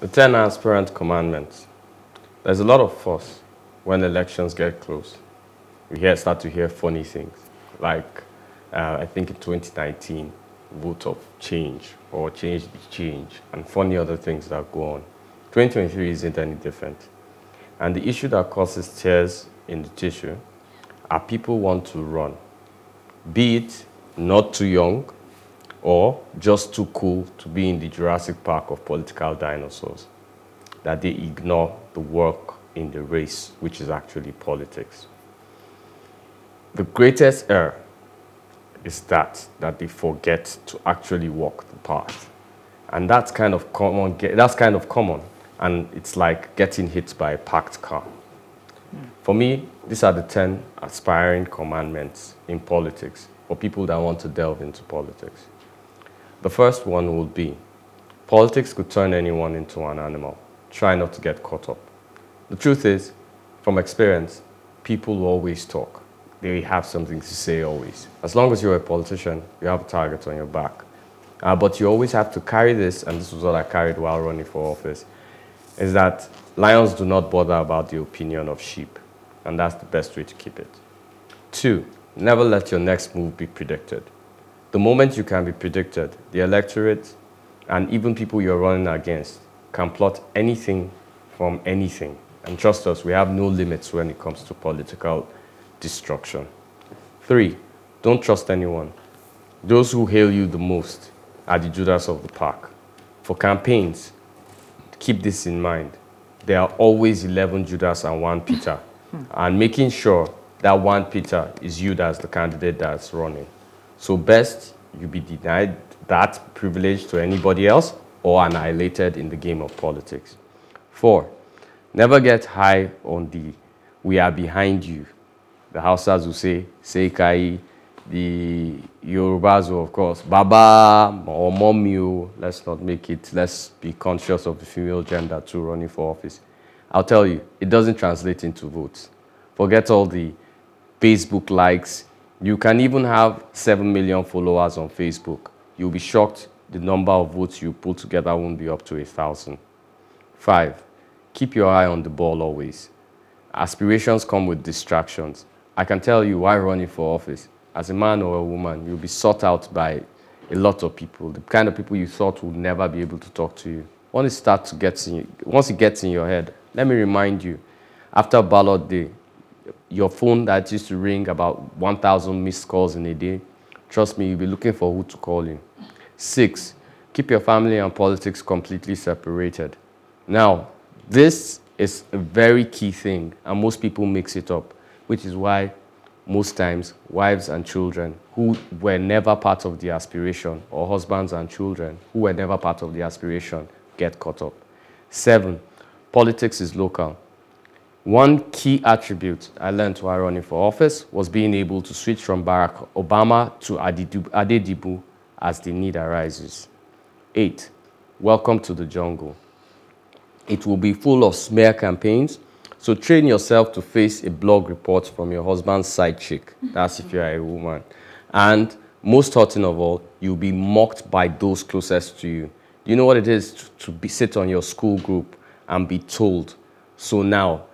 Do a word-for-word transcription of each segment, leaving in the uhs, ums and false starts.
The ten transparent commandments. There's a lot of fuss when elections get close. We hear, start to hear funny things, like uh, I think in twenty nineteen, vote of change, or change the change, and funny other things that go on. twenty twenty-three isn't any different. And the issue that causes tears in the tissue are people want to run, be it not too young, or just too cool to be in the Jurassic Park of political dinosaurs, that they ignore the work in the race, which is actually politics. The greatest error is that, that they forget to actually walk the path. And that's kind of common, that's kind of common, and it's like getting hit by a parked car. Mm. For me, these are the ten aspiring commandments in politics for people that want to delve into politics. The first one would be, politics could turn anyone into an animal. Try not to get caught up. The truth is, from experience, people always talk. They have something to say always. As long as you're a politician, you have a target on your back. Uh, but you always have to carry this, and this was what I carried while running for office, is that lions do not bother about the opinion of sheep, and that's the best way to keep it. Two, never let your next move be predicted. The moment you can be predicted, the electorate and even people you're running against can plot anything from anything. And trust us, we have no limits when it comes to political destruction. Three, don't trust anyone. Those who hail you the most are the Judas of the pack. For campaigns, keep this in mind. There are always eleven Judas and one Peter. And making sure that one Peter is you that's the candidate that's running. So best you be denied that privilege to anybody else or annihilated in the game of politics. Four, never get high on the "we are behind you." The Hausas will say, Seikai, the Yorubas will, of course, Baba or Momio. Let's not make it, let's be conscious of the female gender too running for office. I'll tell you, it doesn't translate into votes. Forget all the Facebook likes. You can even have seven million followers on Facebook. You'll be shocked the number of votes you pull together won't be up to a thousand. Five, keep your eye on the ball always. Aspirations come with distractions. I can tell you, why running for office, as a man or a woman, you'll be sought out by a lot of people, the kind of people you thought would never be able to talk to you. Once it starts to get in you, once it gets in your head, let me remind you, after ballot day, your phone that used to ring about one thousand missed calls in a day, trust me, you'll be looking for who to call in. Six, keep your family and politics completely separated. Now, this is a very key thing, and most people mix it up, which is why most times wives and children who were never part of the aspiration, or husbands and children who were never part of the aspiration, get caught up. Seven, politics is local. One key attribute I learned while running for office was being able to switch from Barack Obama to Adedibu as the need arises. Eight, welcome to the jungle. It will be full of smear campaigns, so train yourself to face a blog report from your husband's side chick. That's if you're a woman. And most hurting of all, you'll be mocked by those closest to you. You know what it is to, to be, sit on your school group and be told, so now,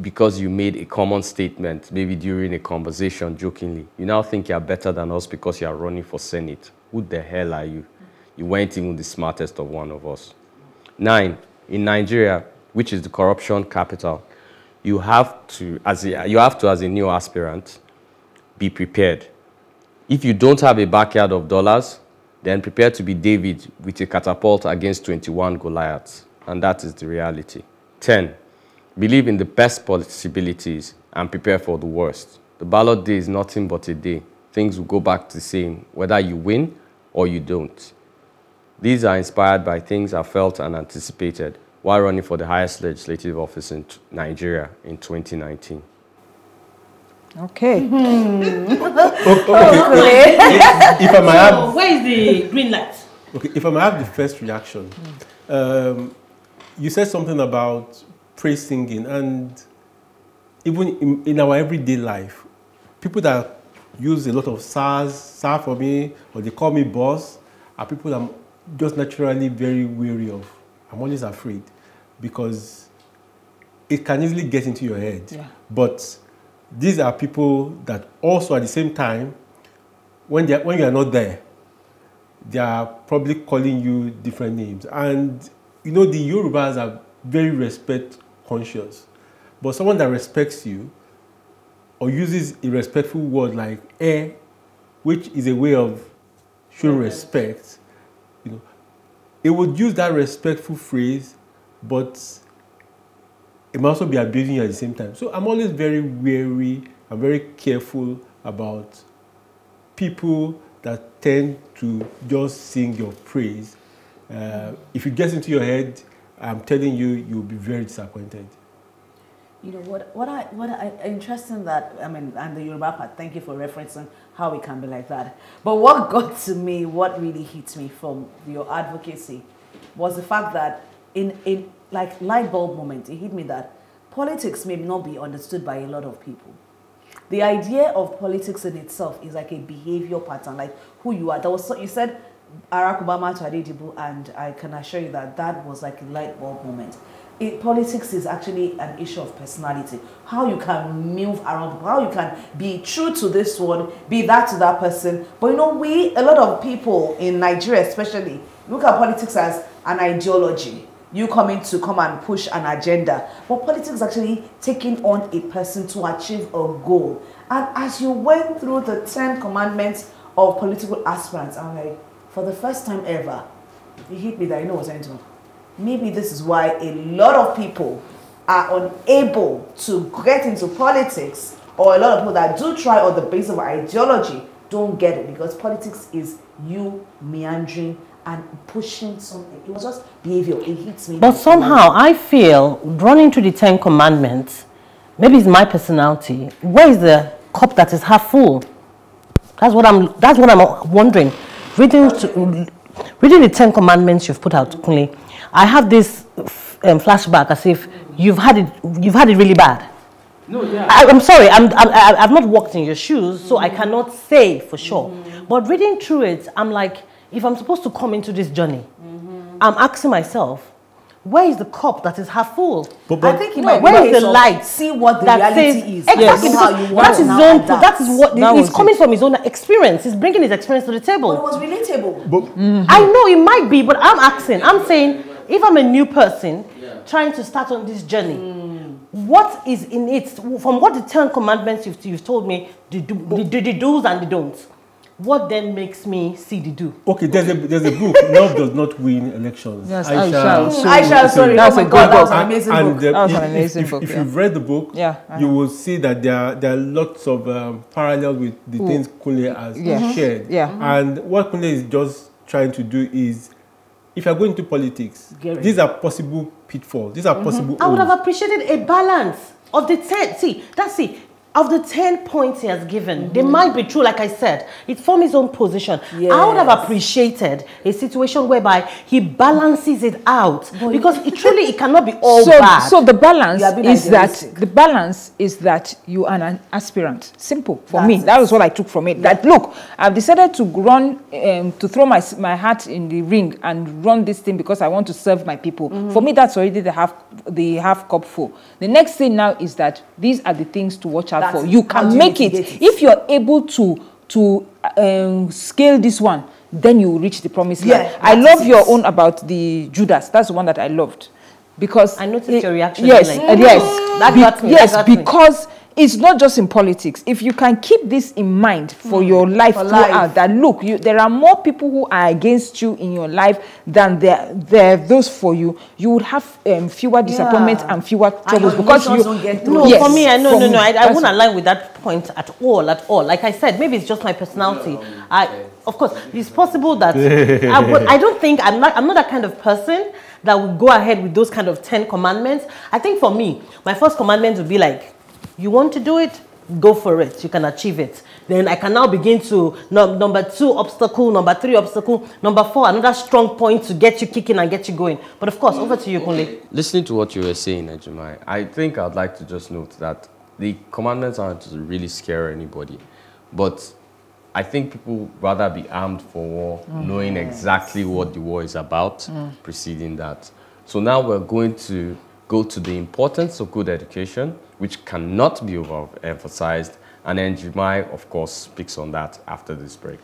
because you made a common statement, maybe during a conversation jokingly, you now think you're better than us because you're running for Senate. Who the hell are you? You weren't even the smartest of one of us. Nine, in Nigeria, which is the corruption capital, you have to, as a, you have to, as a new aspirant, be prepared. If you don't have a backyard of dollars, then prepare to be David with a catapult against twenty-one Goliaths. And that is the reality. Ten, believe in the best possibilities and prepare for the worst. The ballot day is nothing but a day. Things will go back to the same, whether you win or you don't. These are inspired by things I felt and anticipated while running for the highest legislative office in Nigeria in twenty nineteen. Okay. Mm -hmm. Okay. Okay. If, if I may have, so where is the green light? Okay, if I may have the first reaction. Um, you said something about praise singing, and even in, in our everyday life, people that use a lot of SARS, SAR for me, or they call me boss, are people that I'm just naturally very wary of. I'm always afraid because it can easily get into your head. Yeah. But these are people that also at the same time, when, they are, when you are not there, they are probably calling you different names. And you know, the Yorubas are very respect conscious. But someone that respects you or uses a respectful word like eh, which is a way of showing okay. respect, you know, it would use that respectful phrase, but it might also be abusing you at the same time. So I'm always very wary, I'm very careful about people that tend to just sing your praise. Uh, if it gets into your head, I'm telling you, you'll be very disappointed. You know, what, what I, what I, interesting that, I mean, and the Yoruba part, thank you for referencing how it can be like that. But what got to me, what really hit me from your advocacy was the fact that in a like light bulb moment, it hit me that politics may not be understood by a lot of people. The idea of politics in itself is like a behavior pattern, like who you are. That was so, you said Barack Obama to Adedibu, and I can assure you that that was like a light bulb moment. It, politics is actually an issue of personality. How you can move around, how you can be true to this one, be that to that person. But you know, we, a lot of people in Nigeria especially, look at politics as an ideology. You coming to come and push an agenda. But politics is actually taking on a person to achieve a goal. And as you went through the ten commandments of political aspirants, I'm like, for the first time ever, it hit me that, you know what, Angel, maybe this is why a lot of people are unable to get into politics, or a lot of people that do try on the basis of ideology don't get it, because politics is you meandering and pushing something. It was just behavior. It hits me. But somehow I feel drawn into the Ten Commandments. Maybe it's my personality. Where is the cup that is half full? That's what I'm. That's what I'm wondering. Reading, to, reading the Ten Commandments you've put out, Kunle, I have this um, flashback as if you've had it. You've had it really bad. No, yeah. I, I'm sorry. I'm, I'm. I've not walked in your shoes, mm-hmm. so I cannot say for sure. Mm-hmm. But reading through it, I'm like, if I'm supposed to come into this journey, mm-hmm. I'm asking myself, where is the cup that is half full? But, but I think you know, where is the light? See what the that reality says, is. Exactly, yes. How you that is own, that is what that he's coming it. From his own experience. He's bringing his experience to the table. But it was relatable. But, mm-hmm. I know it might be, but I'm asking. I'm saying, if I'm a new person yeah. trying to start on this journey, mm. what is in it? From what the Ten Commandments you've, you've told me, the, do, the, the, the do's and the don'ts. What then makes me see the do? Okay, there's a there's a book, Love Does Not Win Elections. Yes, I shall. I shall. Sorry, that's a good book. That was an amazing book. That was an amazing book. If you've read the book, yeah, you will see that there are, there are lots of um, parallels with the Ooh. Things Kunle has yeah. shared. Yeah. Mm-hmm. And what Kunle is just trying to do is, if you're going to politics, Gary. These are possible pitfalls. These are mm-hmm. possible. I would have appreciated a balance of the ten. See, that's it. Of the ten points he has given, mm-hmm. they might be true, like I said. It's from his own position. Yes. I would have appreciated a situation whereby he balances it out. Boy. Because it truly it cannot be all so, bad. So the balance is idealistic. that the balance is that you are an aspirant. Simple for That's me. It. That was what I took from it. Yeah. That look, I've decided to run um, to throw my my hat in the ring and run this thing because I want to serve my people. Mm-hmm. For me, that's already the half the half cup full. The next thing now is that these are the things to watch out. For. You can make it. it if you're able to to um, scale this one, then you will reach the promised yeah, land. I love it. Your own about the Judas. That's the one that I loved, because I noticed it, your reaction. Yes, like, mm. yes, that got me. Yes, that got because me. It's not just in politics. If you can keep this in mind for mm. your life for throughout, life. That look, you, there are more people who are against you in your life than there there those for you. You would have um, fewer disappointments yeah. and fewer troubles because you. Don't get no, yes, for me, I no, no, no. I, I won't align with that point at all, at all. Like I said, maybe it's just my personality. No, I, of course, it's possible that I, but I don't think I'm not. I'm not that kind of person that would go ahead with those kind of ten commandments. I think for me, my first commandment would be like, you want to do it, go for it. You can achieve it. Then I can now begin to no, number two obstacle, number three obstacle, number four another strong point to get you kicking and get you going. But of course, over to you, Kunle. Listening to what you were saying, N G M I, I think I'd like to just note that the commandments aren't really scare anybody, but I think people rather be armed for war, mm. knowing exactly what the war is about, mm. preceding that, So now we're going to go to the importance of good education, which cannot be overemphasized, and N G M I, of course, speaks on that after this break.